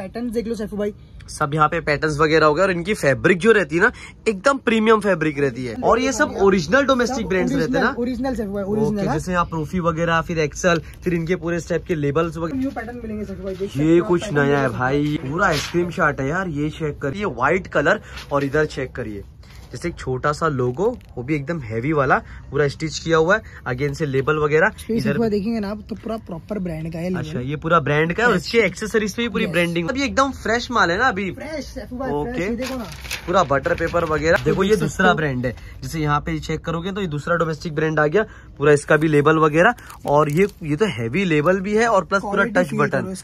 Patterns देख लो सैफू भाई, सब यहाँ पे पैटर्न्स वगैरह हो गए। और इनकी फैब्रिक जो रहती है ना एकदम प्रीमियम फैब्रिक रहती है, और ये सब ओरिजिनल डोमेस्टिक ब्रांड्स रहते हैं ना, ओरिजिनल सैफू भाई ओरिजिनल। जैसे यहाँ प्रोफी वगैरह, फिर एक्सल, फिर इनके पूरे स्टेप के लेबल्स वगैरह पैटर्न मिलेंगे सैफू भाई। ये कुछ नया है भाई, पूरा आइसक्रीम शॉट है यार। ये चेक करिए व्हाइट कलर, और इधर चेक करिए जैसे एक छोटा सा लोगो, वो भी एकदम हैवी वाला, पूरा स्टिच किया हुआ है। अगेन से लेबल वगैरह इधर देखेंगे ना आप तो पूरा प्रॉपर ब्रांड का है। अच्छा ये पूरा ब्रांड का है, और इसकी एक्सेसरीज पे भी पूरी ब्रांडिंग। अभी एकदम फ्रेश माल है ना अभी, ओके। पूरा बटर पेपर वगैरह देखो, ये दूसरा ब्रांड है। जैसे यहाँ पे चेक करोगे तो ये दूसरा डोमेस्टिक ब्रांड आ गया, पूरा इसका भी लेबल वगैरह। और ये तो हैवी लेबल भी है, और प्लस पूरा टच बटन,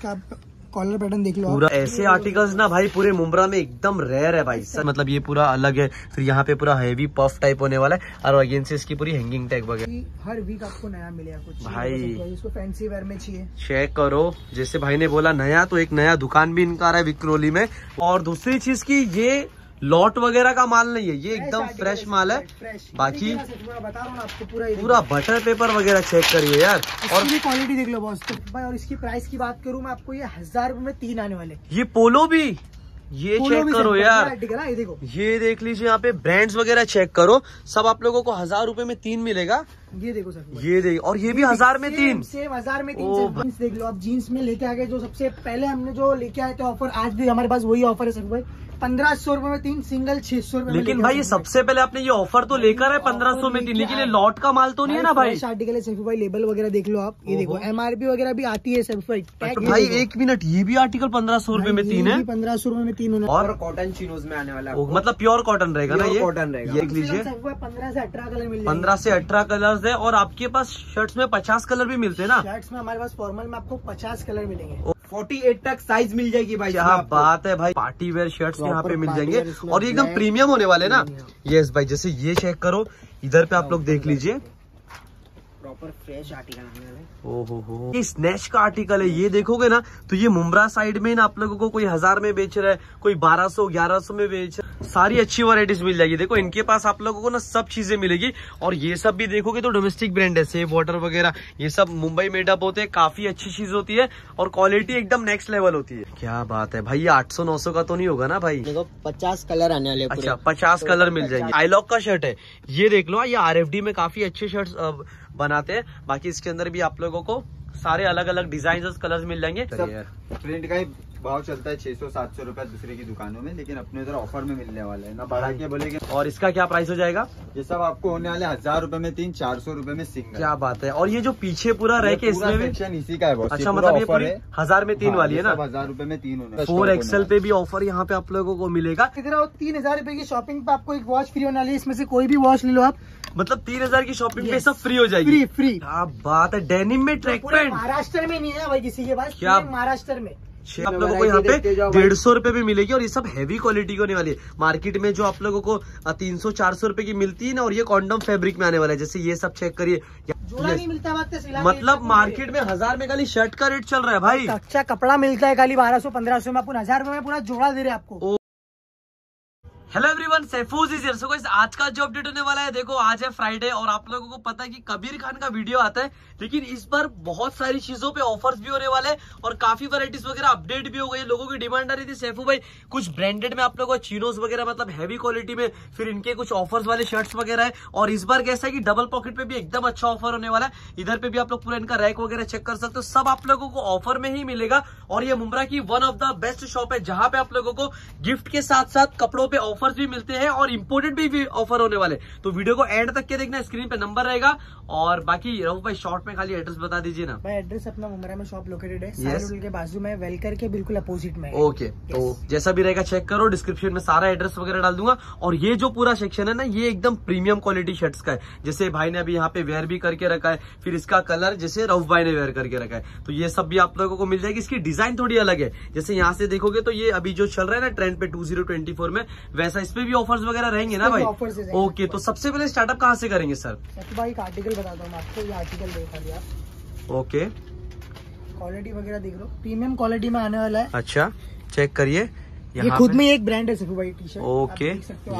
कॉलर पैटर्न देख लो पूरा। ऐसे आर्टिकल्स ना भाई पूरे मुंब्रा में एकदम रेयर है भाई सर, मतलब ये पूरा अलग है। फिर यहाँ पे पूरा हैवी पफ टाइप होने वाला है, और अगेन से इसकी पूरी हैंगिंग टैग वगैरह। हर वीक आपको नया मिलेगा कुछ भाई, इसको फैंसी वेयर में चाहिए चेक करो। जैसे भाई ने बोला नया, तो एक नया दुकान भी इनका आ रहा है विक्रोली में। और दूसरी चीज की ये लॉट वगैरह का माल नहीं है, ये एकदम फ्रेश माल है। बाकी बता रहा हूं आपको पूरा बटर पेपर वगैरह चेक करिए यार, और क्वालिटी देख लो बॉस भाई। और इसकी प्राइस की बात करूं मैं आपको, ये 1000 रुपए में 3 आने वाले। ये पोलो भी, ये चेक करो यार, ये देख लीजिए यहाँ पे ब्रांड्स वगैरह चेक करो। सब आप लोगों को 1000 रुपए में 3 मिलेगा। ये देखो सर, ये देखो, और ये भी 1000 में 3, सेम 1000 में 3। जींस देख लो आप, जींस में लेके आ गए जो सबसे पहले हमने जो लेके आए थे ऑफर, आज भी हमारे पास वही ऑफर है सर भाई। 1500 रुपए में 3 सिंगल, 600 रुपए। लेकिन भाई ये सबसे पहले आपने ये ऑफर तो लेकर है 1500 में 3, लेकिन ये लॉट का माल तो नहीं है ना भाई। आर्टिकल है सैफू भाई, लेबल वगैरह देख लो आप, ये देखो एमआरपी वगैरह भी आती है सैफू भाई। एक मिनट, ये भी आर्टिकल 1500 रुपए में 3 है, 1500 रुपए में 3 होने। और कॉटन चिनोज में आने वाला, मतलब प्योर कॉटन रहेगा ना, ये कॉटन रहेगा। देख लीजिए 15 से 18 कलर मिले, 15 से 18 कलर है। और आपके पास शर्ट्स में 50 कलर भी मिलते हैं ना, शर्ट्स में हमारे पास फॉर्मल में आपको 50 कलर मिलेंगे, 48 तक साइज मिल जाएगी भाई। क्या बात है भाई, पार्टी वेयर शर्ट्स यहाँ पे मिल जाएंगे, और ये एकदम प्रीमियम होने वाले ना। यस भाई, जैसे ये चेक करो इधर पे आप लोग देख लीजिए, प्रॉपर फ्रेश आर्टिकल। ओहो, ये स्नैच का आर्टिकल है। ये देखोगे ना तो ये मुंब्रा साइड में ना आप लोगों को कोई 1000 में बेच रहा है, कोई 1200, 1100 में बेच रहा है। सारी अच्छी वैरायटीज मिल जाएगी। देखो इनके पास आप लोगों को ना सब चीजें मिलेगी। और ये सब भी देखोगे तो डोमेस्टिक ब्रांड है, सेफ वाटर वगैरह ये सब मुंबई मेड अप होते हैं, काफी अच्छी चीज होती है, और क्वालिटी एकदम नेक्स्ट लेवल होती है। क्या बात है भाई, ये 800-900 का तो नहीं होगा ना भाई। देखो 50 कलर आने वाले। अच्छा 50 कलर मिल जाएंगे। आईलॉक का शर्ट है, ये देख लो। ये RFD में काफी अच्छे शर्ट बनाते हैं। बाकी इसके अंदर भी आप लोगों को सारे अलग अलग डिजाइन और कलर्स मिल जाएंगे। प्रिंट का भाव चलता है 600-700 रुपए दूसरे की दुकानों में, लेकिन अपने इधर ऑफर में मिलने वाला है ना, बढ़ा के बोलेंगे। और इसका क्या प्राइस हो जाएगा? ये सब आपको होने वाले 1000 रुपए में 3, 400 रुपए में सिंगल। क्या बात है। और ये जो पीछे पूरा रह के इसमें भी इसी का है। अच्छा मतलब ये पूरी 1000 में 3 वाली है ना, 1000 रुपए में 3 होने। 4XL पे भी ऑफर यहाँ पे आप लोगों को मिलेगा। इधर 3000 रुपए की शॉपिंग पे आपको एक वॉच फ्री होने वाली है, इसमें से कोई भी वॉच ले लो आप। मतलब 3000 की शॉपिंग पे सब फ्री हो जाएगी। फ्री। क्या बात है। डेनिम में ट्रैक पैंट महाराष्ट्र में नहीं है भाई किसी के पास, महाराष्ट्र में आप लोगों को यहाँ पे 150 रुपए भी मिलेगी। और ये सब हैवी क्वालिटी की होने वाली है। मार्केट में जो आप लोगों को 300-400 रुपए की मिलती है ना, और ये कॉन्डम फैब्रिक में आने वाला है। जैसे ये सब चेक करिए, नहीं मिलता है। मतलब मार्केट में 1000 में खाली शर्ट का रेट चल रहा है भाई। अच्छा कपड़ा मिलता है खाली 1200-1500 में, अपन 1000 रुपए में पूरा जोड़ा दे रहे हैं आपको। Hello everyone, Saifu's is here. So guys आज का जो अपडेट होने वाला है, देखो आज है फ्राइडे, और आप लोगों को पता है कि कबीर खान का वीडियो आता है, लेकिन इस पर बहुत सारी चीजों पे ऑफर्स भी होने वाले हैं, और काफी वैराइटीज वगैरह अपडेट भी हो गई। लोगों की डिमांड आ रही थी सैफू भाई कुछ ब्रांडेड में आप लोगों को चिनोज वगैरह, मतलब हैवी क्वालिटी में, फिर इनके कुछ ऑफर्स वाले शर्ट्स वगैरह है। और इस बार कैसा है कि डबल पॉकेट पे भी एकदम अच्छा ऑफर होने वाला है। इधर पे भी आप लोग पूरा इनका रैक वगैरह चेक कर सकते हो, सब आप लोगों को ऑफर में ही मिलेगा। और ये मुंब्रा की one of the best shop है, जहाँ पे आप लोगों को गिफ्ट के साथ साथ कपड़ों पे ऑफर्स भी मिलते हैं, और इंपोर्टेड भी ऑफर होने वाले। तो वीडियो को एंड तक के देखना, स्क्रीन पे नंबर रहेगा। और बाकी रघु भाई शॉर्ट में खाली एड्रेस बता दीजिए ना। भाई एड्रेस अपना मुंब्रा में शॉप लोकेटेड है, साइड होटल के बाजू में, वेलकर के बिल्कुल अपोजिट में। ओके, तो जैसा भी रहेगा चेक करो, डिस्क्रिप्शन में सारा एड्रेस वगैरह डाल दूंगा। और ये जो पूरा सेक्शन है ना, ये एकदम प्रीमियम क्वालिटी शर्ट्स का है। जैसे भाई ने अभी यहाँ पे वेयर भी करके रखा है, फिर इसका कलर जैसे रघु भाई ने वेयर करके रखा है, तो ये सब भी आप लोगों को मिल जाएगी। इसकी डिजाइन थोड़ी अलग है, जैसे यहाँ से देखोगे तो ये अभी जो चल रहा है ना ट्रेंड पे 2024 में, वैसा इस पे भी ऑफर्स वगैरह रहेंगे ना भाई। ओके, तो सबसे पहले स्टार्टअप कहाँ से करेंगे सर? भाई एक आर्टिकल बताता हूँ आपको, ये आर्टिकल देखा लिया। ओके, क्वालिटी वगैरह देख लो, प्रीमियम क्वालिटी में आने वाला है। अच्छा चेक करिए, ये खुद में एक ब्रांड है सिर्फ भाई टी शर्ट। ओके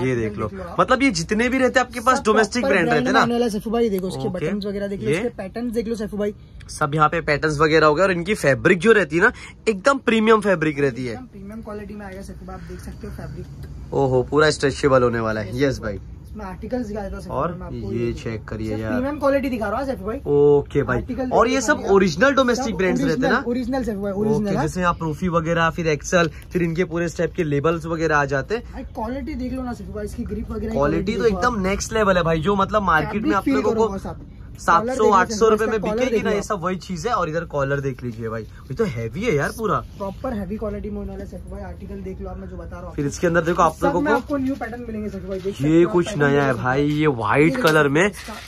ये देख लो, मतलब ये जितने भी रहते हैं आपके पास डोमेस्टिक ब्रांड रहते हैं ना सैफू भाई। देखो इसके बटन वगैरह देख लो, इसके पैटर्न देख लो सैफू भाई, सब यहाँ पे पैटर्न्स वगैरह हो गए। और इनकी फैब्रिक जो रहती है ना एकदम प्रीमियम फैब्रिक रहती है, प्रीमियम क्वालिटी में आएगा सैफू भाई, आप देख सकते हो फैब्रिक। ओहो पूरा स्ट्रेचेबल होने वाला है। यस भाई आर्टिकल्स दिखा देता हूं और ये चेक करिए यार, प्रीमियम क्वालिटी दिखा रहा हूं सैफ भाई। ओके भाई, और ये सब ओरिजिनल डोमेस्टिक ब्रांड्स रहते हैं ना, ओरिजिनल सैफ भाई ओरिजिनल। जैसे आप प्रूफी वगैरह फिर एक्सेल फिर इनके पूरे स्टेप के लेबल्स वगैरह आ जाते हैं। क्वालिटी देख लो ना सैफ भाई, इसकी ग्रिप वगैरह क्वालिटी तो एकदम नेक्स्ट लेवल है भाई, जो मतलब मार्केट में आप लोगों को 700-800 रुपए में बिकेगी ना, ये सब वही चीज है। और इधर कॉलर देख लीजिए भाई, ये तो हैवी है यार, पूरा प्रॉपर हैवी क्वालिटी में होने वाला है सैफ भाई। आर्टिकल देख लो आप, मैं जो बता रहा हूँ। फिर इसके अंदर देखो आप लोगों को आपको न्यू पैटर्न मिलेंगे सैफ भाई, ये कुछ नया है भाई, ये व्हाइट कलर में।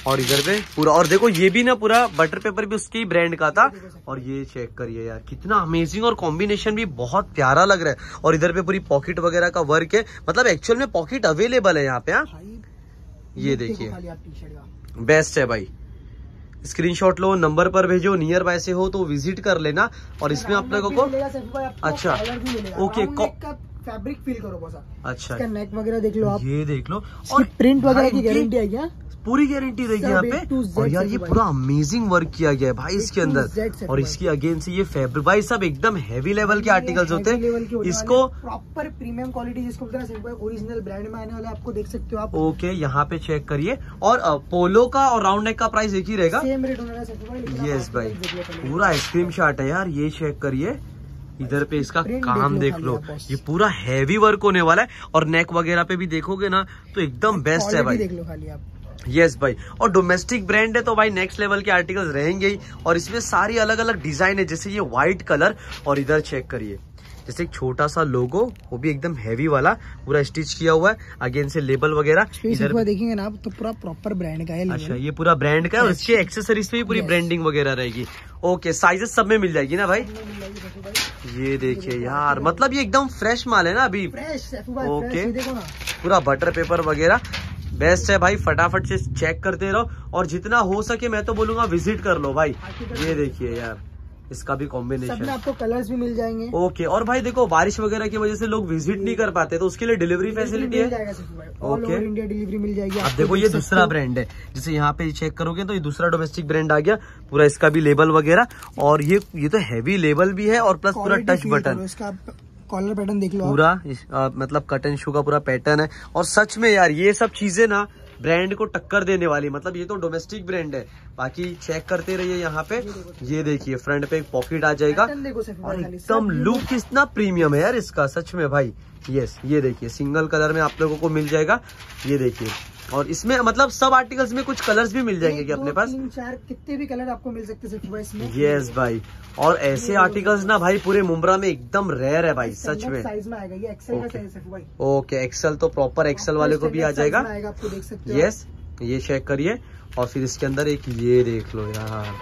और इधर पे पूरा, और देखो ये भी ना पूरा बटर पेपर भी उसके ब्रांड का था। और ये चेक करिए यार, कितना अमेजिंग, और कॉम्बिनेशन भी बहुत प्यारा लग रहा है। और इधर पे पूरी पॉकेट वगैरह का वर्क है, मतलब एक्चुअल में पॉकेट अवेलेबल है यहाँ पे। ये देखिए बेस्ट है भाई, स्क्रीनशॉट लो, नंबर पर भेजो, नियर बाय से हो तो विजिट कर लेना। और इसमें आप लोगों को अच्छा ओके फैब्रिक फील करो बस। अच्छा इसका नेक वगैरह देख लो आप, ये देख लो। और प्रिंट वगैरह की गारंटी है क्या? पूरी गारंटी रहेगी यहाँ पे। और यार ये पूरा अमेजिंग वर्क किया गया है भाई इसके अंदर। और इसकी अगेन से ये फैब्रिक भाई सब एकदम हैवी लेवल के आर्टिकल्स होते हैं। इसको प्रॉपर प्रीमियम क्वालिटी जिसको ओरिजिनल ब्रांड में आने वाला है, आपको देख सकते हो आप। ओके यहाँ पे चेक करिए। और पोलो का और राउंड नेक का प्राइस एक ही रहेगा, सेम रेट होगा। यस भाई पूरा आइसक्रीम शॉट है यार, ये चेक करिए। इधर पे इसका काम देख लो, ये पूरा हैवी वर्क होने वाला है। और नेक वगैरह पे भी देखोगे ना तो एकदम बेस्ट है भाई, देख लो खाली आप। यस भाई, और डोमेस्टिक ब्रांड है तो भाई नेक्स्ट लेवल के आर्टिकल्स रहेंगे ही। और इसमें सारी अलग अलग डिजाइन है, जैसे ये व्हाइट कलर। और इधर चेक करिए, जैसे एक छोटा सा लोगो, वो भी एकदम हैवी वाला, पूरा स्टिच किया हुआ है। अगेन से लेबल वगैरह इधर देखेंगे ना आप तो पूरा प्रॉपर ब्रांड का है। अच्छा ये पूरा ब्रांड का है, और इसके एक्सेसरीज पे भी पूरी ब्रांडिंग वगैरह रहेगी। ओके साइजेस सब में मिल जाएगी ना भाई। ये देखिए यार, मतलब ये एकदम फ्रेश माल है ना अभी। ओके पूरा बटर पेपर वगैरह बेस्ट है भाई, फटाफट से चेक करते रहो। और जितना हो सके मैं तो बोलूंगा विजिट कर लो भाई। ये देखिए यार, इसका भी कॉम्बिनेशन में आपको कलर्स भी मिल जाएंगे। ओके और भाई देखो बारिश वगैरह की वजह से लोग विजिट नहीं कर पाते, तो उसके लिए डिलीवरी फैसिलिटी है। ओके इंडिया डिलीवरी मिल जाएगी। अब देखो ये दूसरा ब्रांड है, जैसे यहाँ पे चेक करोगे तो ये दूसरा डोमेस्टिक ब्रांड आ गया, पूरा इसका भी लेबल वगैरह। और ये तो हैवी लेबल भी है, और प्लस पूरा टच बटन, कॉलर पैटर्न देख लो पूरा, मतलब कट एंड शू का पूरा पैटर्न है। और सच में यार ये सब चीजें ना ब्रांड को टक्कर देने वाली, मतलब ये तो डोमेस्टिक ब्रांड है। बाकी चेक करते रहिए यहाँ पे। ये देखिए फ्रंट पे एक पॉकेट आ जाएगा, और एकदम लुक कितना प्रीमियम है यार इसका, सच में भाई। यस ये देखिए सिंगल कलर में आप लोगों को मिल जाएगा, ये देखिए। और इसमें मतलब सब आर्टिकल्स में कुछ कलर्स भी मिल जाएंगे कि अपने पास 3-4 कितने भी कलर आपको मिल सकते हैं इसमें। यस भाई, और ऐसे आर्टिकल्स ना भाई पूरे मुंब्रा में एकदम रेयर है भाई, सच में। साइज में आएगा ये एक्सेल का साइज है भाई। ओके एक्सेल तो प्रॉपर एक्सेल वाले को भी आ जाएगा, आपको देख सकते हो। यस ये चेक करिए। और फिर इसके अंदर एक ये देख लो यार,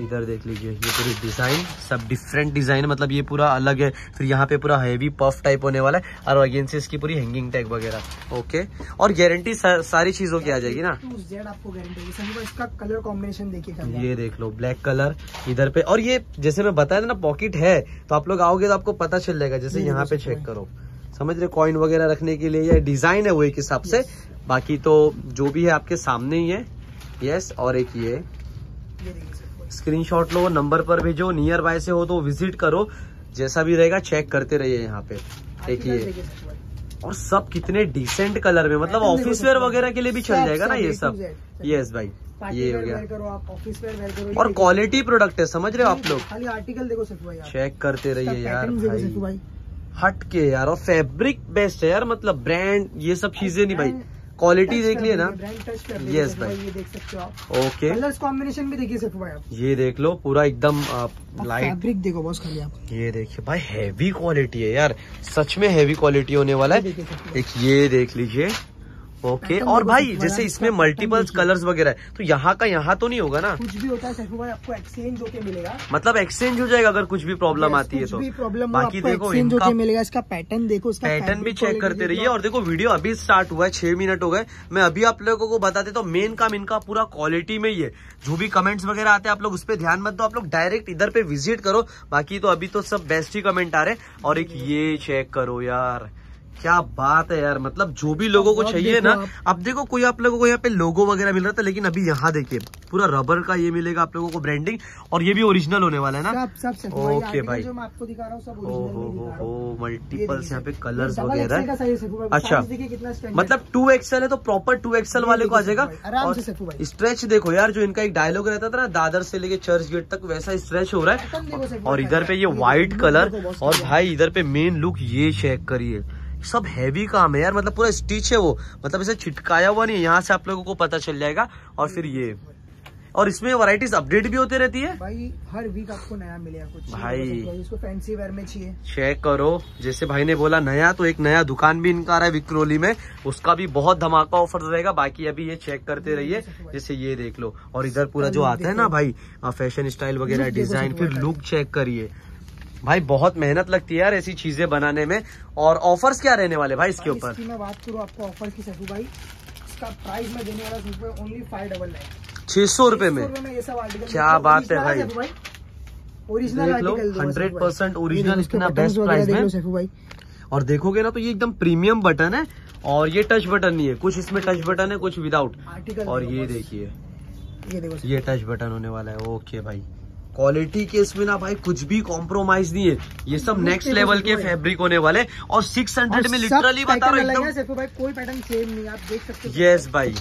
इधर देख लीजिए, ये पूरी डिजाइन सब डिफरेंट डिजाइन, मतलब ये पूरा अलग है। फिर यहाँ पे पूरा हैवी पफ टाइप होने वाला है, और अगेन से इसकी पूरी हैंगिंग टैग वगैरह। ओके और गारंटी सारी चीजों की आ जाएगी ना, Z आपको गारंटी। इसका कलर कॉम्बिनेशन देखिए, ये देख लो ब्लैक कलर इधर पे। और ये जैसे मैं बताया था ना पॉकेट है, तो आप लोग आओगे तो आपको पता चल जाएगा। जैसे यहाँ पे चेक करो, समझ रहे, कॉइन वगैरह रखने के लिए ये डिजाइन है वो एक हिसाब से। बाकी तो जो भी है आपके सामने ही है। यस और एक ये स्क्रीनशॉट लो, नंबर पर भेजो, नियर बाय से हो तो विजिट करो। जैसा भी रहेगा चेक करते रहिए यहाँ पे, देखिए। और सब कितने डिसेंट कलर में, मतलब ऑफिस वेयर वगैरह के लिए भी चल जाएगा ना ये सब। यस भाई ये हो गया, और क्वालिटी प्रोडक्ट है, समझ रहे हो आप लोग। खाली आर्टिकल देखो सैफ भाई, चेक करते रहिए यार भाई, हट के यार। और फैब्रिक बेस्ट है यार, मतलब ब्रांड ये सब चीजें नहीं भाई, क्वालिटी देख लिए ना। यस भाई ये देख सकते हो आप। ओके कलर्स कॉम्बिनेशन भी देखिए सैफ भाई आप, ये देख लो पूरा एकदम लाइट फैब्रिक देखो बॉस खाली आप। ये देखिए भाई हैवी क्वालिटी है यार, सच में हैवी क्वालिटी होने वाला है। एक ये देख लीजिए। ओके। और भाई जैसे इसमें मल्टीपल्स कलर्स वगैरह है तो यहाँ का यहाँ तो नहीं होगा ना, कुछ भी होता है सैफ भाई आपको एक्सचेंज होके मिलेगा, मतलब एक्सचेंज हो जाएगा अगर कुछ भी प्रॉब्लम आती है तो। बाकी देखो इनका मिलेगा, इसका पैटर्न देखो, पैटर्न भी चेक करते रहिए। और देखो वीडियो अभी स्टार्ट हुआ है, 6 मिनट हो गए। मैं अभी आप लोगों को बता देता हूँ मेन काम इनका पूरा क्वालिटी में ही है। जो भी कमेंट्स वगैरह आते हैं आप लोग उस पर ध्यान मत दो, आप लोग डायरेक्ट इधर पे विजिट करो। बाकी तो अभी तो सब बेस्ट ही कमेंट आ रहे हैं। और एक ये चेक करो यार, क्या बात है यार, मतलब जो भी लोगों को चाहिए ना। अब देखो कोई आप लोगों को यहाँ पे लोगो वगैरह मिल रहा था, लेकिन अभी यहाँ देखिए पूरा रबर का ये मिलेगा आप लोगों को ब्रांडिंग, और ये भी ओरिजिनल होने वाला है ना। सब ओके भाई, जो मैं आपको दिखा रहा हूँ सब ओरिजिनल। ओह मल्टीपल्स यहाँ पे कलर्स वगैरह, अच्छा मतलब 2XL है तो प्रॉपर 2XL वाले को आ जाएगा। स्ट्रेच देखो यार, जो इनका एक डायलॉग रहता था ना, दादर से लेके चर्च गेट तक, वैसा स्ट्रेच हो रहा है। और इधर पे ये व्हाइट कलर, और भाई इधर पे मेन लुक ये चेक करिए। सब हैवी काम है यार, मतलब पूरा स्टिच है वो, मतलब इसे छिटकाया हुआ नहीं, यहाँ से आप लोगों को पता चल जाएगा। और फिर ये, और इसमें वैरायटीज अपडेट भी होते रहती है भाई, हर वीक आपको नया मिलेगा कुछ भाई। इसको फैंसी वेयर में चाहिए, चेक करो, जैसे भाई ने बोला नया, तो एक नया दुकान भी इनका आ रहा है विक्रोली में, उसका भी बहुत धमाका ऑफर रहेगा। बाकी अभी ये चेक करते रहिए, जैसे ये देख लो। और इधर पूरा जो आता है ना भाई फैशन स्टाइल वगैरह, डिजाइन, फिर लुक चेक करिए भाई। बहुत मेहनत लगती है यार ऐसी चीजें बनाने में। और ऑफर्स क्या रहने वाले भाई इसके ऊपर, मैं बात करूं आपको ऑफर की सैफू भाई, इसका प्राइस मैं देने वाला हूं ओनली 599, 600 रुपए में ये सब आर्टिकल। क्या बात है भाई, ओरिजिनल आर्टिकल 100% ओरिजिनल, इतना बेस्ट प्राइस में सैफू भाई। और देखोगे ना तो ये एकदम प्रीमियम बटन है, और ये टच बटन नहीं है, कुछ इसमें टच बटन है कुछ विदाउट आर्टिकल। और ये देखिए ये टच बटन होने वाला है। ओके भाई, क्वालिटी के इसमें ना भाई कुछ भी कॉम्प्रोमाइज नहीं है, ये सब नेक्स्ट लेवल के फैब्रिक होने वाले। और 600 में लिटरली बता रहा हूँ सैफू भाई, कोई पैटर्न सेम नहीं, आप देख सकते हो। यस भाई,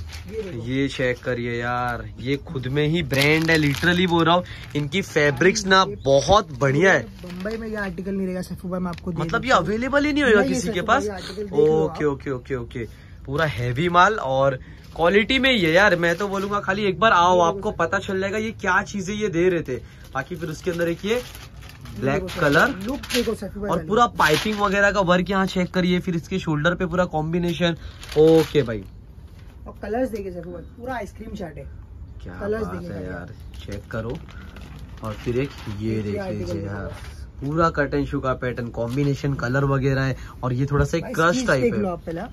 ये चेक करिए यार, ये खुद में ही ब्रांड है, लिटरली बोल रहा हूँ। इनकी फैब्रिक्स ना बहुत बढ़िया है। बम्बई में ये आर्टिकल नहीं रहेगा सैफू भाई, मैं आपको मतलब ये अवेलेबल ही नहीं होगा किसी के पास। ओके ओके ओके ओके, पूरा हैवी माल और क्वालिटी में ही है यार। मैं तो बोलूंगा खाली एक बार आओ, आपको पता चल जाएगा ये क्या चीजें ये दे रहे थे। बाकी फिर उसके अंदर एक ये ब्लैक कलर लुक, और पूरा पाइपिंग वगैरह का वर्क यहाँ चेक करिए। फिर इसके शोल्डर पे पूरा कॉम्बिनेशन। ओके भाई, और कलर्स देखिए सैफू भाई, पूरा आइसक्रीम चाट है। क्या कलर्स देखिए यार, चेक करो। और फिर एक ये देख लीजिए यार, पूरा कट एंड शू का पैटर्न, कॉम्बिनेशन कलर वगैरह है। और ये थोड़ा सा क्रश टाइप है।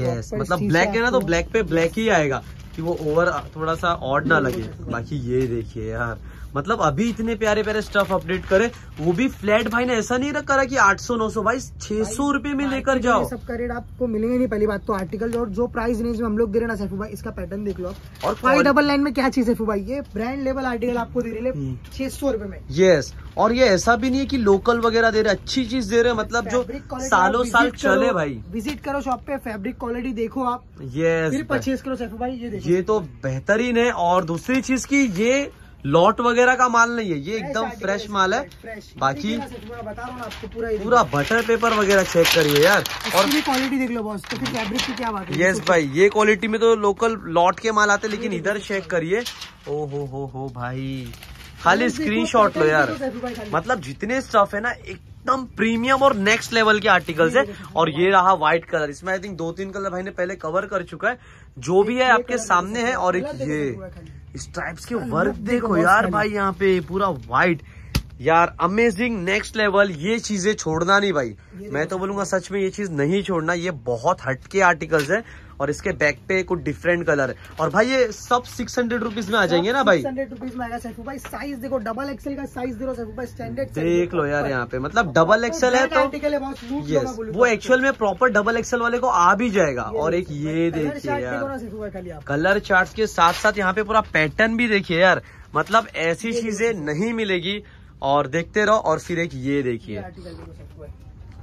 यस, मतलब ब्लैक है ना तो ब्लैक पे ब्लैक ही आएगा कि वो ओवर थोड़ा सा ऑड ना लगे। बाकी ये देखिए यार, मतलब अभी इतने प्यारे प्यारे स्टफ अपडेट करे, वो भी फ्लैट भाई ने ऐसा नहीं करा कि 800-900 भाई 600 रुपए में लेकर जाओ। सब का रेट आपको मिलेंगे नहीं, पहली बात तो आर्टिकल। और जो प्राइस रेंज में हम लोग दे रहे ना सैफू भाई, इसका पैटर्न देख लो। और 599 में क्या चीज है सैफू भाई, ये ब्रांड लेवल आर्टिकल आपको दे रहे 600 रुपए में। यस, और ये ऐसा भी नहीं है की लोकल वगैरह दे रहे, अच्छी चीज दे रहे, मतलब जो सालों साल चले भाई। विजिट करो शॉप पे, फैब्रिक क्वालिटी देखो आप, ये परचेज करो सैफू भाई। ये तो बेहतरीन है। और दूसरी चीज की ये लॉट वगैरह का माल नहीं है, ये एकदम फ्रेश माल है। बाकी पूरा बटर पेपर वगैरह चेक करिए यार, और क्वालिटी देख लो बॉस, तो फिर फैब्रिक की क्या बात है। यस भाई, ये क्वालिटी में तो लोकल लॉट के माल आते, लेकिन इधर चेक करिए। ओ हो भाई, खाली स्क्रीनशॉट लो यार, मतलब जितने स्टफ है ना एकदम प्रीमियम और नेक्स्ट लेवल के आर्टिकल्स है। और ये रहा व्हाइट कलर, इसमें आई थिंक 2-3 कलर भाई ने पहले कवर कर चुका है, जो भी है आपके सामने है। और एक ये स्ट्राइप्स के वर्क देखो यार भाई, यहाँ पे पूरा व्हाइट यार, अमेजिंग, नेक्स्ट लेवल। ये चीजें छोड़ना नहीं भाई, मैं तो बोलूंगा सच में ये चीज नहीं छोड़ना, ये बहुत हटके आर्टिकल्स है। और इसके बैक पे कुछ डिफरेंट कलर है। और भाई ये सब 600 रुपीज में आ जाएंगे ना भाई, 600 रुपीज में आएगा सैफू भाई। साइज देखो, डबल एक्सएल का साइज दे रहा सैफू भाई, स्टैंडर्ड देख लो यार। यहाँ पे मतलब डबल एक्सएल है तो यस, वो एक्चुअल में प्रॉपर डबल एक्सएल वाले को आ भी जाएगा। और एक ये देखिए यार, कलर चार्ट के साथ साथ यहाँ पे पूरा पैटर्न भी देखिए यार, मतलब ऐसी चीजें नहीं मिलेगी। और देखते रहो। और फिर एक ये देखिए,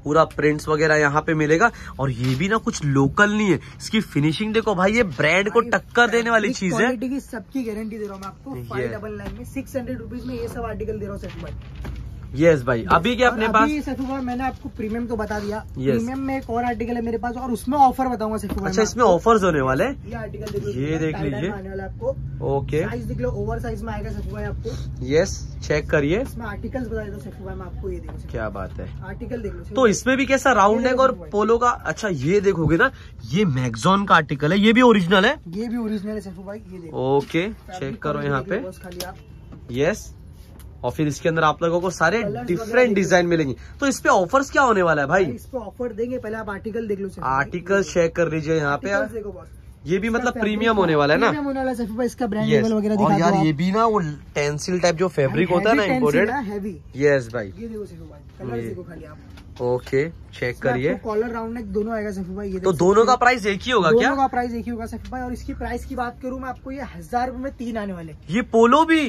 पूरा प्रिंट्स वगैरह यहाँ पे मिलेगा। और ये भी ना कुछ लोकल नहीं है, इसकी फिनिशिंग देखो भाई, ये ब्रांड को टक्कर देने वाली चीज है। क्वालिटी की सबकी गारंटी दे रहा हूँ मैं आपको, 599 में 600 रुपीज में ये सब आर्टिकल दे रहा हूँ सैफू भाई। यस भाई अभी क्या अपने पास? सैफू भाई मैंने आपको प्रीमियम तो बता दिया, प्रीमियम में एक और आर्टिकल है मेरे पास और उसमें ऑफर बताऊंगा सैफू भाई। अच्छा इसमें ऑफर्स होने वाले हैं, ये आर्टिकल ये देख लीजिए आपको। ओके साइज देख लो, ओवर साइज में आएगा सैफू भाई आपको। यस चेक करिए, इसमें आर्टिकल्स बता देता हूं सैफू भाई मैं आपको, ये देखो क्या बात है आर्टिकल देख लो। तो इसमें भी कैसा राउंड नेक और पोलो का। अच्छा ये देखोगे ना, ये मैग्जॉन का आर्टिकल है, ये भी ओरिजिनल है, ये भी ओरिजिनल है सैफू भाई ये देखो। ओके चेक करो यहाँ पे। यस और फिर इसके अंदर आप लोगों को सारे डिफरेंट डिजाइन मिलेंगे। तो इस पे ऑफर्स क्या होने वाला है भाई? इस पे ऑफर देंगे, पहले आप आर्टिकल देख लो, आर्टिकल चेक कर लीजिए यहाँ पे। ये भी मतलब प्रीमियम होने वाला है ना, होने वाला सैफू भाई इसका ब्रांड लेवल वगैरह दिखा। और यार ये भी ना वो टेंसिल टाइप जो फैब्रिक होता है ना इंपोर्टेड। यस भाई ये देखो सैफू भाई, कलर देखो खाली आप। ओके चेक करिए, कॉलर राउंड नेक दोनों आएगा सैफू भाई। ये तो दोनों का प्राइस एक ही होगा क्या? दोनों का प्राइस एक ही होगा सैफू भाई। और इसकी प्राइस की बात करूँ मैं आपको, ये 1000 रूपये में 3 आने वाले। ये पोलो भी,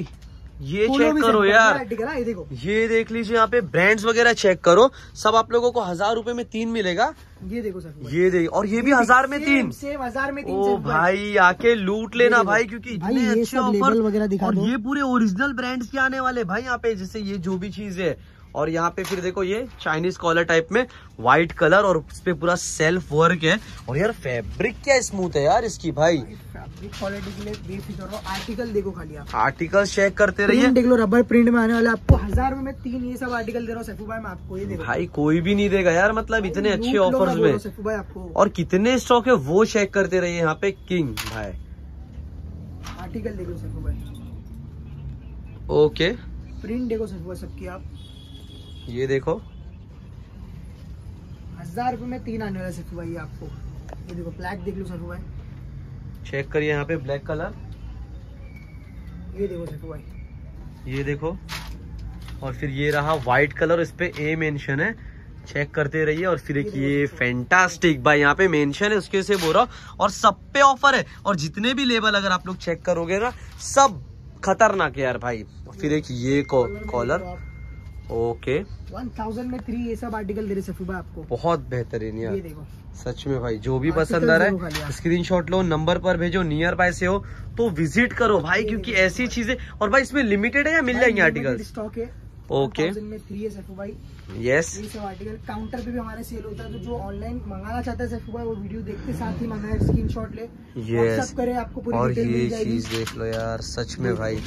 ये चेक करो यार, ये देखो, ये देख लीजिए यहाँ पे ब्रांड्स वगैरह चेक करो, सब आप लोगों को 1000 रूपये में 3 मिलेगा। ये देखो सर, ये देखो, और ये भी 1000 में 3, सेम 1000 में 3। ओ भाई आके लूट लेना भाई, क्योंकि इतने अच्छे ऑफर वगैरह दिखा। और ये पूरे ओरिजिनल ब्रांड्स के आने वाले भाई यहाँ पे, जैसे ये जो भी चीज है। और यहाँ पे फिर देखो ये चाइनीज कॉलर टाइप में व्हाइट कलर, और उस पे पूरा सेल्फ वर्क है। और यार फैब्रिक क्या स्मूथ है यार इसकी भाई, फैब्रिक क्वालिटी के लिए बेफिक्र रहो। आर्टिकल देखो खाली आप, आर्टिकल चेक करते रहिए। देख लो रबर प्रिंट में आने वाला आपको 1000 रूपये में 3, ये सब आर्टिकल दे रहा हूँ सैफू भाई मैं आपको। ये देखो भाई कोई भी नहीं देगा यार, मतलब इतने अच्छे ऑफर्स में सैफू भाई आपको। और कितने स्टॉक है वो चेक करते रहिए यहाँ पे, किंग भाई आर्टिकल देख लो सैफू भाई। ओके प्रिंट देखो सैफू भाई सबकी आप, ये देखो 1000 रूपये में 3 आने वाला सैफू भाई आपको। ये देखो ब्लैक देख लो सैफू भाई, चेक करिए यहाँ पे ब्लैक कलर। ये देखो सैफू भाई, ये देखो। और फिर ये रहा व्हाइट कलर, इस पे ए मेंशन है, चेक करते रहिए। और फिर एक ये फैंटास्टिक भाई यहाँ पे मेंशन है, उसके से बोल रहा हूँ। और सब पे ऑफर है, और जितने भी लेबल अगर आप लोग चेक करोगे ना सब खतरनाक है यार भाई। फिर एक ये कॉलर। ओके 1000 में 3, ये सब आर्टिकल दे रहे सैफू भाई आपको, बहुत बेहतरीन यार। ये देखो सच में भाई, जो भी पसंद आ रहा है स्क्रीनशॉट लो, नंबर पर भेजो, नियर बाय से हो तो विजिट करो भाई, क्योंकि ऐसी चीजें। और भाई इसमें लिमिटेड है या मिल जाएंगे आर्टिकल? स्टॉक है। ओके 1000 में 3 है सैफू भाई। यस ये सब आर्टिकल काउंटर पे भी हमारे सेल होता है, तो जो ऑनलाइन मंगाना चाहता है सैफू भाई वो वीडियो देखते साथ ही मंगाए, स्क्रीनशॉट ले, व्हाट्सएप करे, आपको पूरी डिटेल मिल जाएगी। और ये चीज देख लो यार सच में भाई,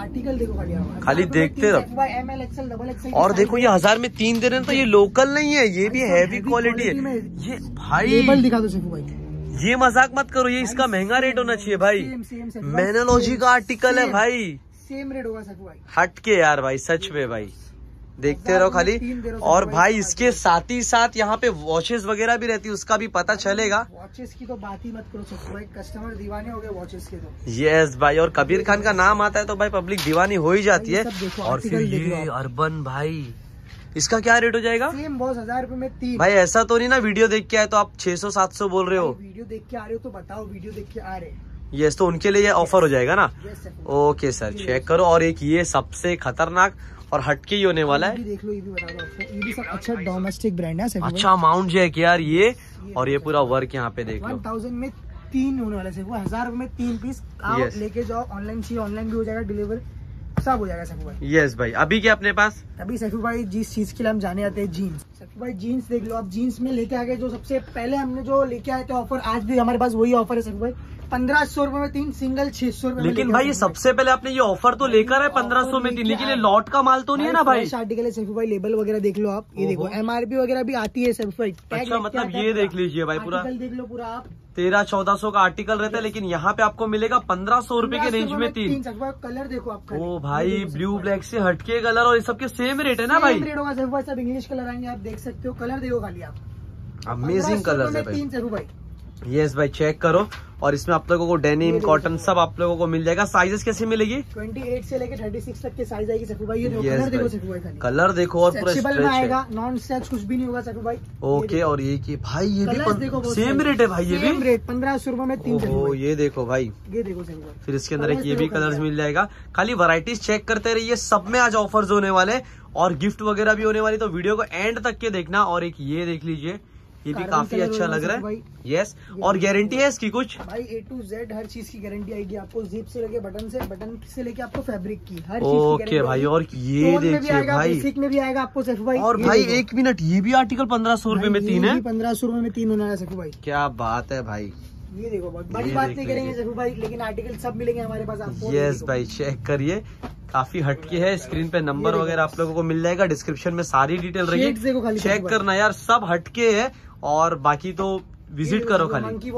आर्टिकल देखो खाली आप, खाली देखते रहो। ML XL XXL और देखो ये 1000 में 3 दे रहे हैं, तो ये लोकल नहीं है, ये भी हैवी क्वालिटी है ये भाई। लेबल दिखा दो सैफू भाई, ये मजाक मत करो, ये इसका महंगा रेट होना चाहिए भाई, मेनोलॉजी का आर्टिकल है भाई, सेम रेट होगा सैफू भाई, हटके यार भाई सच में भाई, देखते रहो खाली। और भाई इसके साथ ही साथ यहाँ पे वॉचेस वगैरह भी रहती है, उसका भी पता चलेगा। वॉचेस की तो बात ही मत करो सैफू भाई, कस्टमर दीवाने हो गए वॉचेस के तो। यस भाई, और कबीर खान का नाम आता है तो भाई पब्लिक दीवानी हो ही जाती है। और फिर ये अर्बन भाई, इसका क्या रेट हो जाएगा? सेम बॉस 1000 रूपये में 3 भाई। ऐसा तो नहीं ना वीडियो देख के आए तो आप 600-700 बोल रहे हो? वीडियो देख के आ रहे हो तो बताओ, वीडियो देख के आ रहे हो। यस तो उनके लिए ये ऑफर हो जाएगा ना। ओके सर चेक करो। और एक ये सबसे खतरनाक और हटके ही होने वाला है, देख लो, ये भी बता दो आपको, ये भी सब अच्छा डोमेस्टिक ब्रांड है, अच्छा माउंट जैक यार ये। और ये पूरा वर्क यहाँ पे देख लो, 1000 में 3 होने वाला है, 1000 में 3 पीस आप लेके जाओ। ऑनलाइन चाहिए ऑनलाइन भी हो जाएगा, डिलीवर सब हो जाएगा सैफू भाई। यस भाई अभी क्या अपने पास? अभी सैफू भाई जिस चीज के लिए हम जाने आते हैं, जीन्स। सैफू भाई जीन्स देख लो आप, जीन्स में लेके आ गए जो सबसे पहले हमने जो लेके आए थे ऑफर, आज भी हमारे पास वही ऑफर है सैफू भाई, 1500 रूपये में 3 सिंगल, 600 रूपये। लेकिन भाई ये सबसे पहले आपने ये ऑफर तो लेकर है 1500 में 3, लेकिन ये लॉट का माल तो नहीं है ना भाई? आर्टिकल है सैफू भाई, लेबल वगैरह देख लो आप, ये देखो MRP वगैरह भी आती है सैफू भाई। अच्छा मतलब ये देख लीजिए भाई, पूरा देख लो पूरा आप, 1300-1400 का आर्टिकल रहता है, लेकिन यहाँ पे आपको मिलेगा 1500 रूपये के रेंज में 3। कलर देखो आपका, ओ भाई ब्लू ब्लैक से हटके कलर, और ये सबके सेम रेट है ना भाई? रेट होगा सैफू भाई, सब इंग्लिश कलर आएंगे आप देख सकते हो, कलर देखो खाली आप, अमेजिंग कलर है भाई सैफू भाई। यस भाई चेक करो। और इसमें आप लोगों को डेनिम कॉटन सब आप लोगों को मिल जाएगा। साइजेस कैसे मिलेगी? 28 से लेकर 36 तक के साइज आएगी सैफू भाई। ये कलर देखो सैफू भाई, कलर देखो, और पूरा स्ट्रेच आएगा, नॉन स्ट्रेच कुछ भी नहीं होगा सैफू भाई। ओके और ये की भाई ये भी सेम रेट है भाई, ये भी रेट 1500 रूपये में 3। ये देखो भाई, ये देखो सैफू भाई, फिर इसके अंदर एक ये भी कलर मिल जाएगा। खाली वराइटीज चेक करते रहिए, सब में आज ऑफर्स होने वाले और गिफ्ट वगैरह भी होने वाली, तो वीडियो को एंड तक के देखना। और एक ये देख लीजिए, ये भी काफी अच्छा लग रहा है। यस, और गारंटी है इसकी कुछ भाई ए टू जेड हर चीज की गारंटी आएगी आपको, जिप से लेके बटन से, बटन से लेके आपको फैब्रिक की हर चीज की। ओके भाई, और ये देखिए भाई बेसिक में भी आएगा आपको सैफ भाई। और भाई एक मिनट, ये भी आर्टिकल 1500 रुपए में तीन है, 1500 रुपए में तीन होने वाला सैफ भाई, क्या बात है भाई। ये देखो बहुत बड़ी बात नहीं करेंगे सैफ भाई, लेकिन आर्टिकल सब मिलेंगे हमारे पास आपको। यस भाई, चेक करिए, काफी हटके है। स्क्रीन पे नंबर वगैरह आप लोगों को मिल जाएगा, डिस्क्रिप्शन में सारी डिटेल रहेगी, चेक करना यार, सब हटके है। और बाकी तो विजिट करो खाली।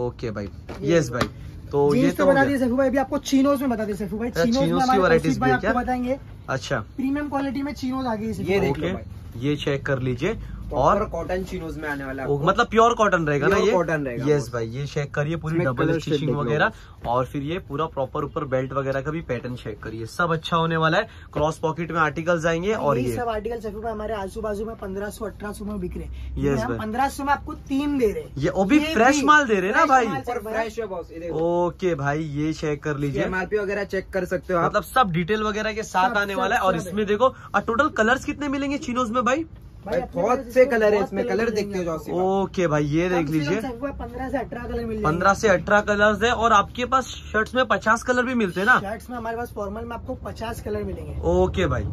ओके भाई, यस भाई, तो ये तो बता दिए सैफू भाई। अभी आपको चीनोज में बता दिए सैफू भाई, चीनोज की वैरायटीज भाई आपको बताएंगे। अच्छा, प्रीमियम क्वालिटी में चीनोज आ गई, ये देख लो भाई, ये चेक कर लीजिए। और कॉटन चीनोज में आने वाला, मतलब प्योर कॉटन रहेगा ना, ये कॉटन रहेगा। यस भाई, ये चेक करिए, पूरी डबल स्टिचिंग वगैरह, और फिर ये पूरा प्रॉपर ऊपर बेल्ट वगैरह का भी पैटर्न चेक करिए, सब अच्छा होने वाला है। क्रॉस पॉकेट में आर्टिकल्स आएंगे, और ये सब आर्टिकल सैफू भाई हमारे आजू बाजू में 1500-1800 में बिक रहे। यस भाई, 1500 में आपको तीन दे रहे, ये वो भी फ्रेश माल दे रहे ना भाई, फ्रेश है बॉस। ओके भाई, ये चेक कर लीजिए, एमआरपी वगैरह चेक कर सकते हो, मतलब सब डिटेल वगैरह के साथ आने वाला है। और इसमें देखो, और टोटल कलर्स कितने मिलेंगे चीनोज में भाई? भाई बहुत से कलर है इसमें, कलर देखते हो। ओके भाई, ये देख लीजिए, 15 से 18 कलर मिलते हैं, 15 से 18 कलर्स है। और आपके पास शर्ट्स में 50 कलर भी मिलते हैं ना? शर्ट्स में हमारे पास फॉर्मल में आपको 50 कलर मिलेंगे। ओके भाई,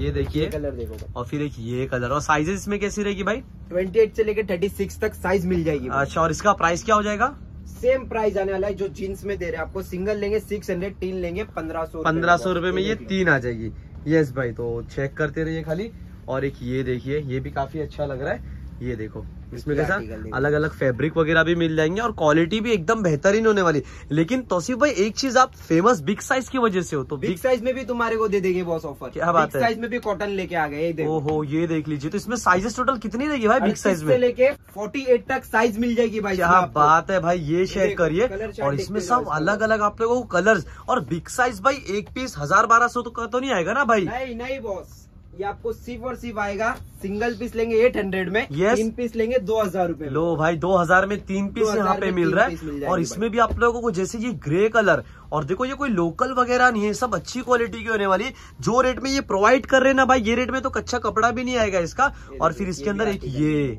ये देखिए कलर देखो, और फिर एक ये कलर। और साइजेस इसमें कैसी रहेगी भाई? 28 से लेकर 36 तक साइज मिल जाएगी। अच्छा, और इसका प्राइस क्या हो जाएगा? सेम प्राइस आने वाला है जो जीन्स में दे रहे हैं आपको। सिंगल लेंगे 600, तीन लेंगे 1500 रुपए में ये तीन आ जाएगी। यस भाई, तो चेक करते रहिए खाली। और एक ये देखिए, ये भी काफी अच्छा लग रहा है, ये देखो, इसमें कैसा अलग अलग फैब्रिक वगैरह भी मिल जाएंगे, और क्वालिटी भी एकदम बेहतरीन होने वाली। लेकिन तौसीफ भाई, एक चीज आप फेमस बिग साइज की वजह से हो, तो बिग साइज में भी तुम्हारे को दे देंगे बॉस ऑफर। क्या बात है, साइज में भी कॉटन लेके आ गए। ओहो, ये देख लीजिए, तो इसमें साइजेस टोटल कितनी रहेगी भाई? बिग साइज में लेके 48 तक साइज मिल जाएगी भाई। क्या बात है भाई, ये शेयर करिए। और इसमें सब अलग अलग आप लोगों को कलर। और बिग साइज भाई एक पीस 1000-1200 तो नहीं आएगा ना भाई? नहीं बॉस, ये आपको सिर्फ और सिर्फ आएगा, सिंगल पीस लेंगे 800 में, तीन पीस लेंगे 2000 रूपये। लो भाई, 2000 में तीन पीस यहाँ पे मिल रहा है। और इसमें भी आप लोगों को जैसे ये ग्रे कलर, और देखो ये कोई लोकल वगैरह नहीं है, सब अच्छी क्वालिटी की होने वाली। जो रेट में ये प्रोवाइड कर रहे हैं ना भाई, ये रेट में तो कच्चा कपड़ा भी नहीं आएगा इसका। और फिर इसके अंदर एक ये,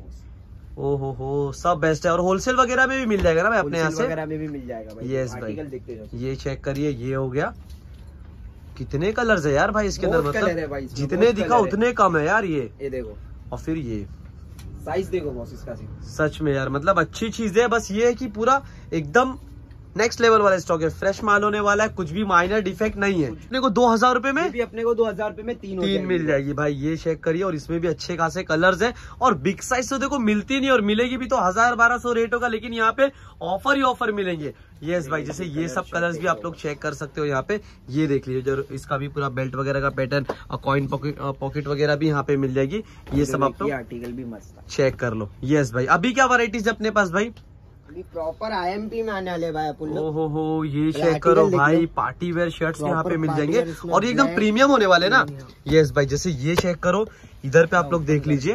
ओ हो, सब बेस्ट है। और होलसेल वगैरह में भी मिल जाएगा ना भाई अपने यहाँ से, वगैरह में भी मिल जाएगा। यस भाई, ये चेक करिए, ये हो गया। कितने कलर्स है यार भाई इसके अंदर, मतलब जितने दिखा उतने कम है यार। ये देखो, और फिर ये साइज देखो बॉस इसका, सच में यार मतलब अच्छी चीज है। बस ये है कि पूरा एकदम नेक्स्ट लेवल वाला स्टॉक है, फ्रेश माल होने वाला है, कुछ भी माइनर डिफेक्ट नहीं है। अपने को 2000 रुपए में, अपने को 2000 रुपए में तीन मिल जाएगी भाई। ये चेक करिए, और इसमें भी अच्छे खासे कलर्स हैं। और बिग साइज तो देखो मिलती नहीं, और मिलेगी भी तो 1000-1200 रेट होगा, लेकिन यहाँ पे ऑफर ही ऑफर मिलेंगे। यस भाई, जैसे ये सब कलर्स भी आप लोग चेक कर सकते हो यहाँ पे। ये देख लीजिए, इसका भी पूरा बेल्ट वगैरह का पैटर्न, और कॉइन पॉकेट वगैरह भी यहाँ पे मिल जाएगी। ये सब आप लोग आर्टिकल भी मस्त चेक कर लो। यस भाई, अभी क्या वैरायटीज अपने पास भाई? प्रॉपर आईएमपी में आने वाले भाई अपन लोग। ओहो, ये चेक करो भाई, पार्टी वेयर शर्ट्स यहाँ पे मिल जाएंगे, और ये एकदम प्रीमियम होने वाले ना। यस भाई, जैसे ये चेक करो, इधर पे आप लोग देख लीजिए,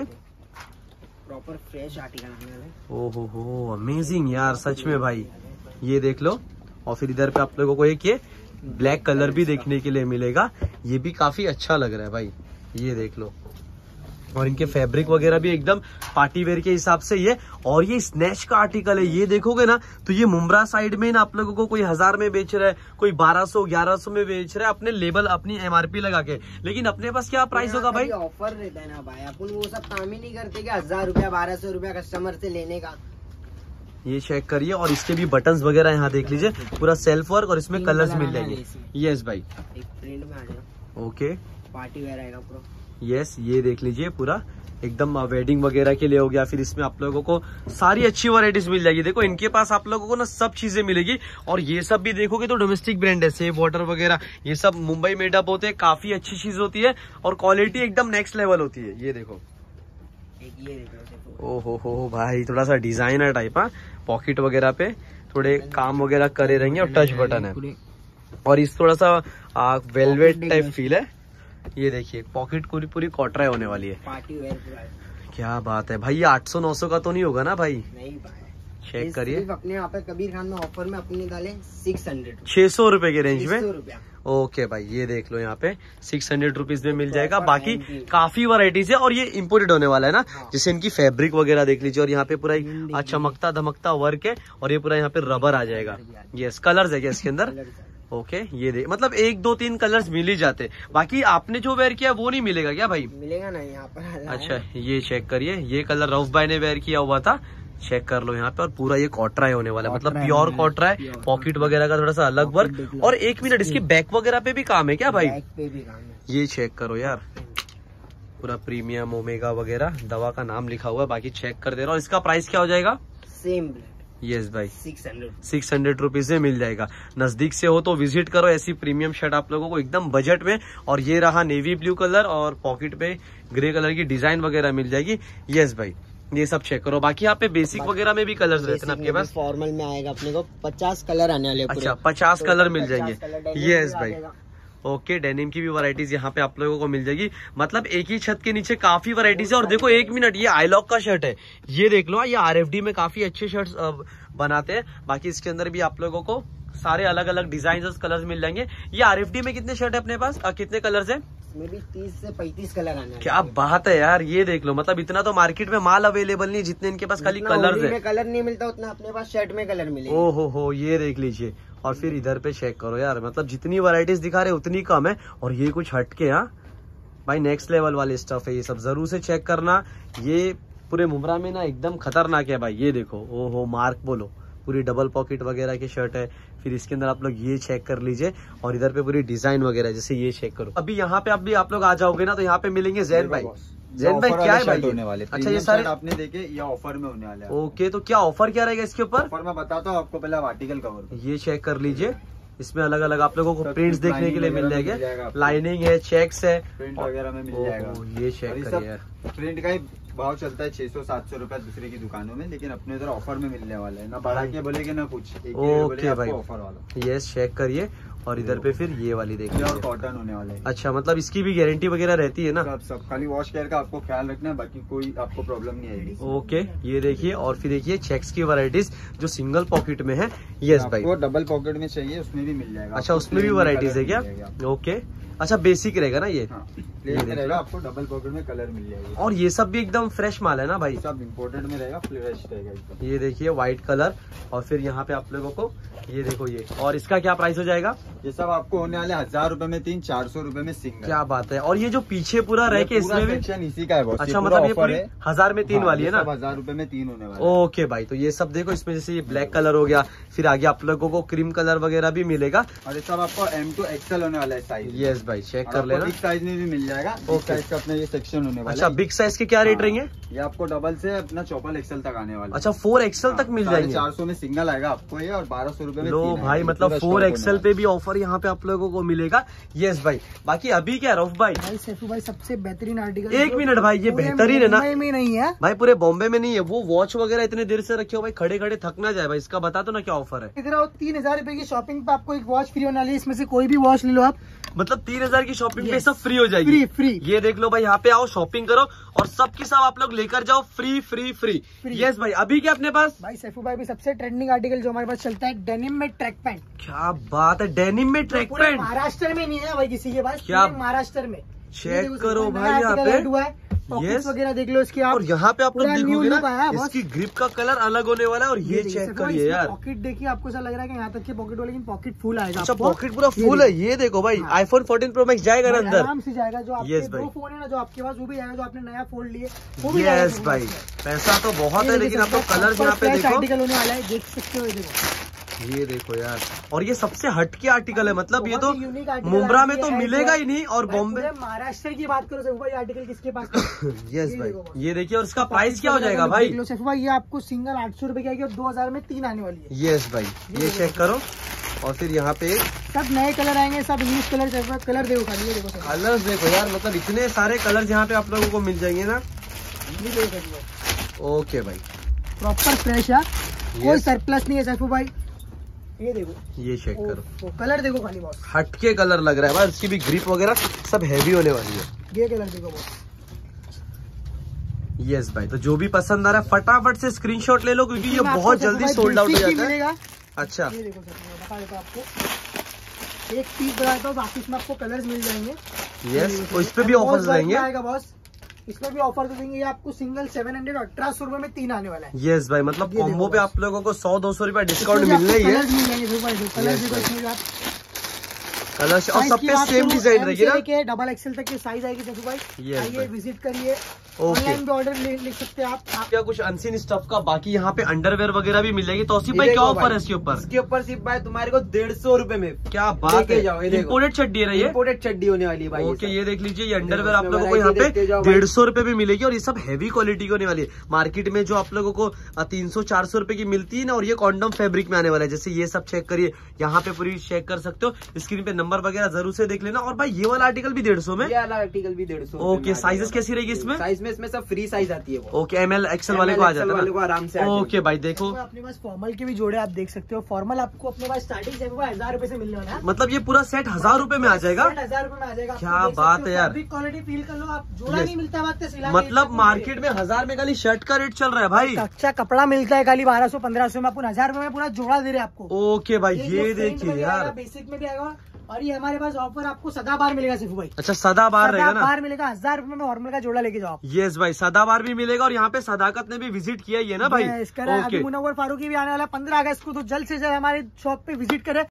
प्रॉपर फ्रेश आर्टिकल आने वाले। ओहो हो, अमेजिंग यार, सच में भाई, ये देख लो। और फिर इधर पे आप लोगों को एक ये ब्लैक कलर भी देखने के लिए मिलेगा, ये भी काफी अच्छा लग रहा है भाई, ये देख लो। और इनके फैब्रिक वगैरह भी एकदम पार्टी वेयर के हिसाब से ये। और ये स्नैच का आर्टिकल है, ये देखोगे ना तो ये मुंब्रा साइड में ना आप लोगों को कोई 1000 में बेच रहा है, कोई 1200-1100 में बेच रहा है, अपने लेबल अपनी एमआरपी लगा के। लेकिन अपने पास क्या प्राइस होगा भाई? ऑफर रहता है ना भाई, अपन वो सब काम ही नहीं करते कि 1000-1200 रुपया कस्टमर से लेने का। ये चेक करिए, और इसके भी बटन्स वगैरह यहाँ देख लीजिए, पूरा सेल्फ वर्क, और इसमें कलर्स मिल जाएंगे। यस भाई, एक प्रिंट में आ जाएगा। ओके, पार्टी वेयर आएगा पूरा। यस, ये देख लीजिए, पूरा एकदम वेडिंग वगैरह के लिए हो गया। फिर इसमें आप लोगों को सारी अच्छी वैरायटीज मिल जाएगी। देखो, इनके पास आप लोगों को ना सब चीजें मिलेगी। और ये सब भी देखोगे तो डोमेस्टिक ब्रांड है, सेफ वाटर वगैरह, ये सब मुंबई मेडअप होते हैं, काफी अच्छी चीज होती है, और क्वालिटी एकदम नेक्स्ट लेवल होती है। ये देखो, ओहो हो भाई, थोड़ा सा डिजाइनर टाइप, हाँ, पॉकेट वगैरह पे थोड़े काम वगैरह करे रहेंगे, और टच बटन है, और इस थोड़ा सा वेलवेट टाइप फील है। ये देखिए, पॉकेट पूरी कॉटराय होने वाली है, पार्टी वेयर पूरा। क्या बात है भाई, ये 800-900 का तो नहीं होगा ना भाई? नहीं भाई, चेक करिए अपने यहाँ पे कबीर खान में ऑफर में अपने डाले 600 600 रुपए के रेंज में। ओके भाई ये देख लो यहाँ पे 600 रुपीज में मिल जाएगा। बाकी काफी वैरायटीज है और ये इम्पोर्टेड होने वाला है ना, जैसे इनकी फैब्रिक वगैरह देख लीजिए। और यहाँ पे पूरा चमकता धमकता वर्क है और ये पूरा यहाँ पे रबर आ जाएगा। यस कलर्स है इसके अंदर। ओके ये देख मतलब 1 2 3 कलर्स मिल ही जाते। बाकी आपने जो वेयर किया वो नहीं मिलेगा क्या भाई? मिलेगा ना यहाँ पर। अच्छा ये चेक करिए, ये कलर रऊफ भाई ने वेयर किया हुआ था, चेक कर लो यहाँ पे। और पूरा ये कॉटरा होने वाला है, मतलब प्योर कॉटरा है। पॉकेट वगैरह का थोड़ा सा अलग वर्क। और एक मिनट, इसके बैक वगैरह पे भी काम है क्या भाई? बैक पे भी काम है। ये चेक करो यार, पूरा प्रीमियम ओमेगा वगैरह दवा का नाम लिखा हुआ है। बाकी चेक कर दे रहा हूँ। इसका प्राइस क्या हो जाएगा? सेम। यस भाई 600 रुपीज में मिल जाएगा। नजदीक से हो तो विजिट करो, ऐसी प्रीमियम शर्ट आप लोगों को एकदम बजट में। और ये रहा नेवी ब्लू कलर और पॉकेट पे ग्रे कलर की डिजाइन वगैरह मिल जाएगी। यस भाई ये सब चेक करो। बाकी यहाँ पे बेसिक वगैरह में भी कलर्स रहते हैं आपके पास। फॉर्मल में आएगा अपने को 50 कलर आने वाले। अच्छा 50 कलर मिल जाएंगे। यस भाई ओके। डेनिम की भी वैरायटीज यहाँ पे आप लोगों को मिल जाएगी। मतलब एक ही छत के नीचे काफी वैरायटीज है। और देखो एक मिनट, ये आईलॉक का शर्ट है, ये देख लो। ये आरएफडी में काफी अच्छे शर्ट्स बनाते हैं। बाकी इसके अंदर भी आप लोगों को सारे अलग अलग डिजाइन और कलर्स मिल जाएंगे। ये आरएफडी में कितने शर्ट है अपने पास, कितने कलर्स है? में भी 30 से 35 कलर आने। क्या बात है यार, ये देख लो। मतलब इतना तो मार्केट में माल अवेलेबल नहीं, जितने इनके पास खाली कलर्स है। कलर नहीं मिलता उतना अपने पास शर्ट में कलर मिले। ओ हो ये देख लीजिए। और फिर इधर पे चेक करो यार, मतलब जितनी वैरायटीज दिखा रहे उतनी कम है। और ये कुछ हटके हाँ भाई, नेक्स्ट लेवल वाले स्टफ है। ये सब जरूर से चेक करना। ये पूरे मुंब्रा में ना एकदम खतरनाक है भाई। ये देखो ओहो मार्क बोलो, पूरी डबल पॉकेट वगैरह की शर्ट है। फिर इसके अंदर आप लोग ये चेक कर लीजिए। और इधर पे पूरी डिजाइन वगैरह, जैसे ये चेक करो। अभी यहाँ पे अभी आप लोग आ जाओगे ना तो यहाँ पे मिलेंगे जैन भाई। जैन भाई क्या है भाई होने वाले? अच्छा ये सारे आपने देखे, ये ऑफर में होने वाले हैं। ओके तो क्या ऑफर क्या रहेगा इसके ऊपर? ऑफर मैं बताता हूँ आपको, पहले आर्टिकल कवर ये चेक कर लीजिए। इसमें अलग अलग आप लोगों को प्रिंट्स देखने के लिए मिल जाएगा। लाइनिंग है, चेक्स है, प्रिंट वगैरह में मिल जाएगा। ये चेक करिए, प्रिंट का भाव चलता है 600-700 रुपया दूसरे की दुकानों में, लेकिन अपने इधर ऑफर में मिलने वाला है। ना बढ़ा के बोलेगे ना कुछ, ओके भाई ऑफर वाला। यस चेक करिए। और इधर पे फिर ये वाली देखिए, और कॉटन होने वाला है। अच्छा मतलब इसकी भी गारंटी वगैरह रहती है ना? सब खाली वॉश केयर का आपको ख्याल रखना है, बाकी कोई आपको प्रॉब्लम नहीं आएगी। ओके ये देखिए। और फिर देखिए चेक्स की वैरायटीज जो सिंगल पॉकेट में है। यस भाई वो डबल पॉकेट में चाहिए उसमें भी मिल जाएगा। अच्छा उसमें भी वैरायटीज है क्या? ओके अच्छा बेसिक रहेगा ना ये, रहेगा आपको डबल पॉकेट में कलर मिल जाएगा। और ये सब भी एकदम फ्रेश माल है ना भाई? सब इम्पोर्टेड में रहेगा, फ्रेश रहेगा। ये देखिए व्हाइट कलर। और फिर यहाँ पे आप लोगों को ये देखो ये। और इसका क्या प्राइस हो जाएगा? ये सब आपको होने वाले 1000 रुपए में 300-400 रुपए में सिंगल। क्या बात है। और ये जो पीछे पूरा रह के इसमें इसी का है। अच्छा मतलब ये पूरी 1000 में 3 वाली है ना? 1000 रुपए में 3 होने वाली। ओके भाई तो ये सब देखो, इसमें जैसे ये ब्लैक कलर हो गया, फिर आगे आप लोगों को क्रीम कलर वगैरह भी मिलेगा। और ये सब आपको M2XL होने वाला है साइज। यस भाई चेक कर लेना। बिग साइज में भी मिल जाएगा। साइज का अपना ये सेक्शन होने वाला। अच्छा बिग साइज के क्या रेट रहेंगे? ये आपको डबल से अपना 4XL तक आने वाला। अच्छा 4XL तक मिल जाएगा। 400 में सिंगल आएगा आपको ये, और 1200 रुपए में। लो भाई मतलब 4XL पे भी ऑफर यहाँ पे आप लोगों को मिलेगा। यस भाई। बाकी अभी क्या रऊफ भाई? भाई सैफू भाई सबसे बेहतरीन आर्टिकल। एक मिनट भाई, ये बेहतरीन है ना? मुंबई में नहीं है भाई, पूरे बॉम्बे में नहीं है। वो वॉच वगैरह इतने देर से रखे हो भाई, खड़े खड़े थक ना जाए भाई। इसका बता दो ना क्या ऑफर है? इधर आओ, 3000 रुपए की शॉपिंग पे आपको एक वॉच फ्री होने वाली है। इसमें से कोई भी वॉच ले लो आप। मतलब 3000 की शॉपिंग पे सब फ्री हो जाएगी। फ्री। ये देख लो भाई, यहाँ पे आओ शॉपिंग करो और सबके सब आप लोग लेकर जाओ फ्री। यस भाई अभी क्या अपने पास? भाई सैफू भाई भी सबसे ट्रेंडिंग आर्टिकल जो हमारे पास चलता है, डेनिम में ट्रैक पैंट। क्या बात है, डेनिम में ट्रैक पैंट। महाराष्ट्र में नहीं है भाई किसी के पास, महाराष्ट्र में। चेक करो भाई यहाँ पे वगैरह देख लो इसकी आप। और यहाँ पे आप लोग देखोगे ना इसकी ग्रिप का कलर अलग होने वाला है। और ये चेक करिए यार, पॉकेट देखिए। आपको ऐसा लग रहा है कि यहाँ तक के पॉकेट हो, लेकिन पॉकेट फुल आएगा। अच्छा पॉकेट पूरा फुल है। ये देखो भाई iPhone 14 Pro Max जाएगा ना अंदर, आराम से जाएगा। जो आपके फोन है ना, जो आपके पास, वो भी जाएगा। जो आपने नया फोन लिए। यस भाई पैसा तो बहुत है, लेकिन आपको कलर यहाँ पे आर्टिकल होने वाला है, देख सकते हो। ये देखो यार, और ये सबसे हटके आर्टिकल है। मतलब ये तो मुंब्रा में तो मिलेगा ही नहीं, और बॉम्बे महाराष्ट्र की बात करो सैफू भाई, आर्टिकल किसके पास? यस भाई ये देखिए। और इसका प्राइस क्या हो जाएगा भाई? सैफू भाई ये आपको सिंगल 800 रुपए की आएगी, और 2000 में 3 आने वाली है। यस भाई ये चेक करो। और फिर यहाँ पे सब नए कलर आएंगे, सब इंग्लिश कलर। कलर देखो, कलर देखो यार, मतलब इतने सारे कलर यहाँ पे आप लोगों को मिल जाएंगे ना। ओके भाई प्रॉपर फ्रेश है, कोई सरप्लस नहीं है सैफू भाई। ये देखो, ये चेक करो, कलर देखो खाली। बहुत हटके कलर लग रहा है भाई। इसकी भी ग्रिप वगैरह सब हैवी होने वाली है। ये कलर देखो बहुत। यस भाई, तो जो भी पसंद आ रहा है फटाफट से स्क्रीनशॉट ले लो क्योंकि ये बहुत जल्दी सोल्ड आउट हो जाता है। अच्छा ये देखो सर, आपको एक पीस बताता हूँ, बाकी इसमें आपको कलर्स मिल जाएंगे। यस, तो इस पे भी ऑफर्स रहेंगे बॉस, इसमें भी ऑफर देंगे। ये आपको सिंगल 700 1800 में तीन आने वाला है। यस भाई, मतलब कॉम्बो पे आप लोगों को 100-200 रुपया डिस्काउंट मिल रही है। कलर्स और सब पे सेम डिजाइन रहेगी ना, डबल एक्सेल तक की साइज आएगी। देखो भाई आइए विजिट करिए, ऑनलाइन भी ऑर्डर ले सकते हैं आप। क्या कुछ अनसीन स्टफ का बाकी यहाँ पे अंडरवेयर वगैरह भी मिलेगी। तो आसिफ भाई क्या ऑफर है इसके ऊपर? इसके ऊपर सिर्फ भाई तुम्हारे को 150 रुपए में, क्या बात है, इम्पोर्टेड चड्डी है, इम्पोर्टेड चड्डी होने वाली है भाई। ओके ये देख लीजिए, ये अंडरवेयर आप लोगों को यहाँ पे 150 रुपए में मिलेगी और ये सब हैवी क्वालिटी की होने वाली है। मार्केट में जो आप लोगों को 300-400 रुपए की मिलती है ना, और ये कॉन्डम फेब्रिक में आने वाला है। जैसे ये सब चेक करिए, यहाँ पे पूरी चेक कर सकते हो, स्क्रीन पे नंबर वगैरह जरूर से देख लेना। और भाई ये वाला आर्टिकल भी 150 में, आर्टिकल भी 150। ओके साइजेस कैसी रहेगी इसमें? साइज में इसमें सब फ्री साइज आती है। ओके एमएल एक्सेल वाले को आ जाता है आराम से। ओके भाई देखो अपने पास फॉर्मल के भी जोड़े आप देख सकते हो। फॉर्मल आपको अपने पास स्टार्टिंग 1000 रुपए से मिलने वाला है। मतलब ये पूरा सेट 1000 रुपए में आ जाएगा, 1000 रुपए में आ जाएगा। क्या बात है यार, क्वालिटी फील कर लो आप, जोड़ा नहीं मिलता है। मतलब मार्केट में 1000 में खाली शर्ट का रेट चल रहा है भाई, अच्छा कपड़ा मिलता है खाली 1200-1500 में, 1000 रुपए में पूरा जोड़ा दे रहे हैं आपको। ओके भाई ये देखिए यार, बेसिक में भी आएगा। और ये हमारे पास ऑफर आपको सदाबार मिलेगा सिर्फ भाई। अच्छा सदाबार रहेगा ना, बार मिलेगा 1000 रुपए में नॉर्मल का जोड़ा लेके जाओ। यस भाई सदाबार भी मिलेगा। और यहाँ पे सदाकत ने भी विजिट किया ही है ना भाई। मुनव्वर फारूकी भी आने वाला 15 अगस्त को, तो जल्द से जल्द हमारे शॉप पे विजिट करे।